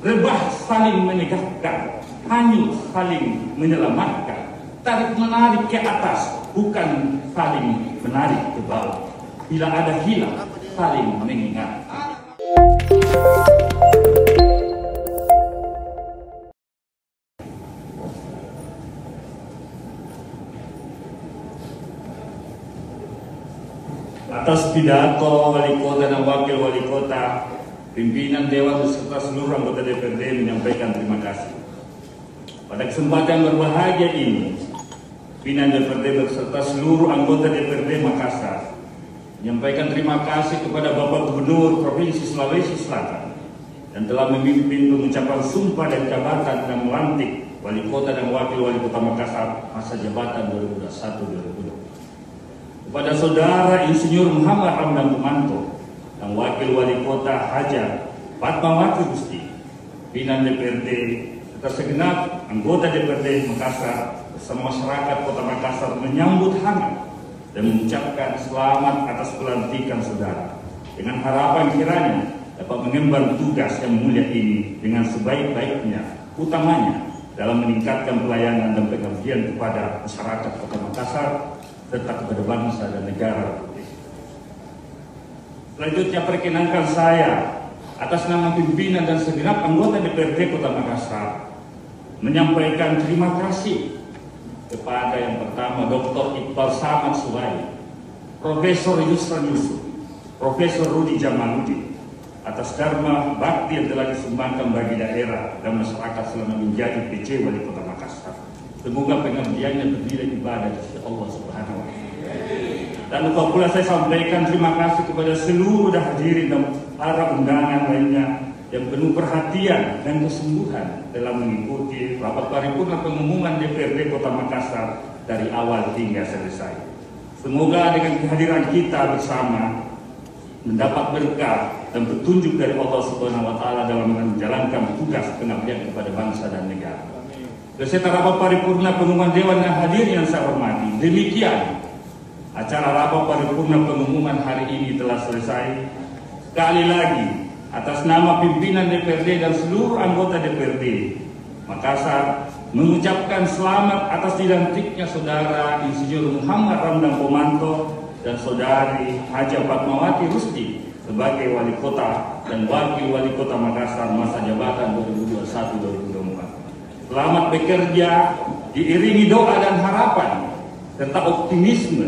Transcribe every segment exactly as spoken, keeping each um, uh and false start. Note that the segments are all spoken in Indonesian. rebah saling menegakkan, hanyut saling menyelamatkan, tarik menarik ke atas, bukan saling menarik ke bawah. Bila ada hilang, saling mengingatkan. Atas pidato Wali Kota dan Wakil Wali Kota, pimpinan Dewan serta seluruh anggota D P R D menyampaikan terima kasih. Pada kesempatan berbahagia ini, pimpinan D P R D beserta seluruh anggota D P R D Makassar menyampaikan terima kasih kepada Bapak Gubernur Provinsi Sulawesi Selatan yang telah memimpin pengucapan sumpah dan jabatan dan melantik Wali Kota dan Wakil Wali Kota Makassar masa jabatan dua ribu dua puluh satu dua ribu dua puluh. Kepada Saudara Insinyur Muhammad Ramdhan Pomanto dan Wakil Wali Kota Haja Fatmawati Rusdi, pimpinan D P R D serta segenap anggota D P R D Makassar bersama masyarakat Kota Makassar menyambut hangat dan mengucapkan selamat atas pelantikan Saudara, dengan harapan kiranya dapat mengemban tugas yang mulia ini dengan sebaik-baiknya, utamanya dalam meningkatkan pelayanan dan pengabdian kepada masyarakat Kota Makassar serta kepada bangsa dan negara. Selanjutnya, perkenankan saya atas nama pimpinan dan segenap anggota D P R D Kota Makassar menyampaikan terima kasih kepada yang pertama Doktor Iqbal Samsulai, Profesor Yusran Yusuf, Profesor Rudi Jamaludi atas dharma bakti yang telah disumbangkan bagi daerah dan masyarakat selama menjadi P C Wali Kota Makassar. Semoga pengabdiannya bernilai ibadah di sisi Allah Subhanahu wa taala. Dan lupa pula saya sampaikan terima kasih kepada seluruh hadirin dan para undangan lainnya yang penuh perhatian dan kesungguhan dalam mengikuti rapat paripurna pengumuman D P R D Kota Makassar dari awal hingga selesai. Semoga dengan kehadiran kita bersama mendapat berkah dan petunjuk dari Allah Subhanahu wa taala dalam menjalankan tugas pengabdian kepada bangsa dan negara. Beserta rapat paripurna pengumuman Dewan yang hadir yang saya hormati, demikian acara rapat paripurna pengumuman hari ini telah selesai. Sekali lagi, atas nama pimpinan D P R D dan seluruh anggota D P R D Makassar mengucapkan selamat atas dilantiknya Saudara Insinyur Muhammad Ramdhan Pomanto dan Saudari Haja Fatmawati Rusdi sebagai Wali Kota dan Wakil Wali Kota Makassar masa jabatan dua ribu dua puluh satu dua ribu dua puluh empat. Selamat bekerja, diiringi doa dan harapan, serta optimisme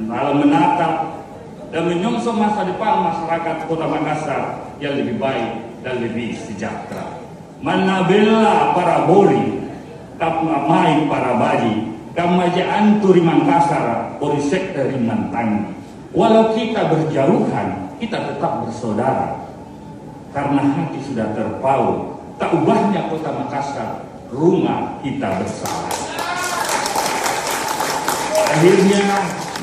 dalam menatap dan menyongsong masa depan masyarakat Kota Makassar yang lebih baik dan lebih sejahtera. Manabella para bori, kapamai para baji, kamaja anturi Makassar, borisek dari Mantangi. Walau kita berjauhan, kita tetap bersaudara. Karena hati sudah terpaut, tak ubahnya Kota Makassar, rumah kita bersama. Akhirnya,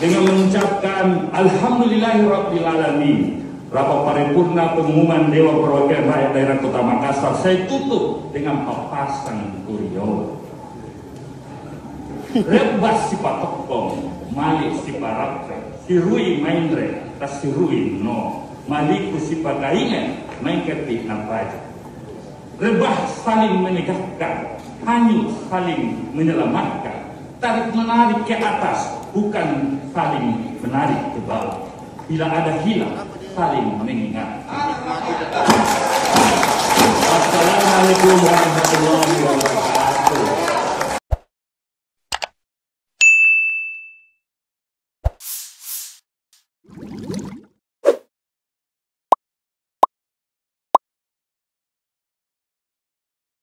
dengan mengucapkan Alhamdulillahirrabbilalamin, rapat paripurna pengumuman Dewan Perwakilan Rakyat Daerah Kota Makassar saya tutup dengan Pappasang Tau Riolo. Rebas si patokong, malik si parapre, sirui mainre, tas sirui no, maliku si pakaingan, main ketik nampaja. Rebah saling menegakkan, hanyut saling menyelamatkan, tarik menarik ke atas, bukan saling menarik ke bawah. Bila ada hilang, saling mengingatkan. Assalamualaikum warahmatullahi wabarakatuh.